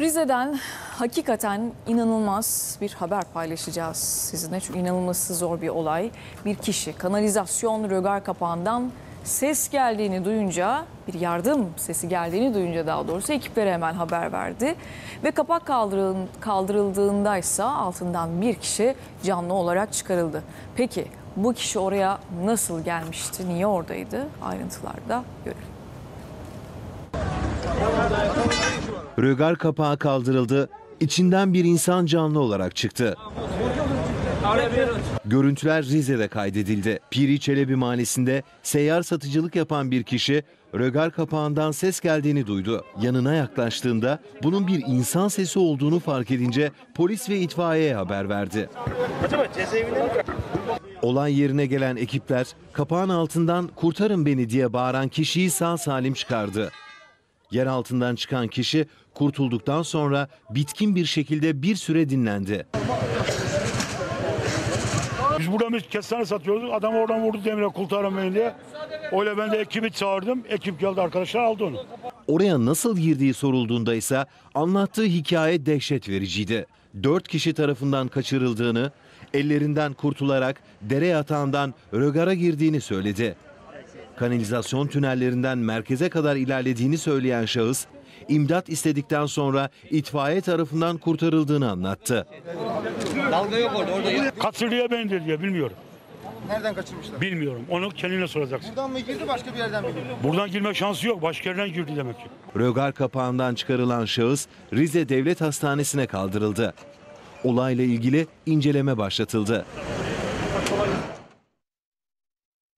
Rize'den hakikaten inanılmaz bir haber paylaşacağız sizinle. Çünkü inanılması zor bir olay. Bir kişi kanalizasyon rögar kapağından ses geldiğini duyunca, bir yardım sesi geldiğini duyunca daha doğrusu ekiplere hemen haber verdi. Ve kapak kaldırıldığında ise altından bir kişi canlı olarak çıkarıldı. Peki bu kişi oraya nasıl gelmişti, niye oradaydı? Ayrıntılarda görelim. Rögar kapağı kaldırıldı, içinden bir insan canlı olarak çıktı. Görüntüler Rize'de kaydedildi. Piri Çelebi mahallesinde seyyar satıcılık yapan bir kişi rögar kapağından ses geldiğini duydu. Yanına yaklaştığında bunun bir insan sesi olduğunu fark edince polis ve itfaiyeye haber verdi. Olay yerine gelen ekipler kapağın altından "Kurtarın beni" diye bağıran kişiyi sağ salim çıkardı. Yer altından çıkan kişi kurtulduktan sonra bitkin bir şekilde bir süre dinlendi. Biz buradan bir kestane satıyoruz. Adam oradan vurdu demire "Kurtarın beni" diye. Öyle ben de ekibi çağırdım. Ekip geldi, arkadaşlar aldı onu. Oraya nasıl girdiği sorulduğunda ise anlattığı hikaye dehşet vericiydi. 4 kişi tarafından kaçırıldığını, ellerinden kurtularak dere yatağından rögara girdiğini söyledi. Kanalizasyon tünellerinden merkeze kadar ilerlediğini söyleyen şahıs, imdat istedikten sonra itfaiye tarafından kurtarıldığını anlattı. Dalga yok orada. Kaçırıyor beni diyor, bilmiyorum. Nereden kaçırmışlar? Bilmiyorum. Onu kendine soracaksın. Buradan mı girdi, başka bir yerden mi girdi? Buradan girme şansı yok. Başka yerden girdi demek ki. Rögar kapağından çıkarılan şahıs Rize Devlet Hastanesi'ne kaldırıldı. Olayla ilgili inceleme başlatıldı.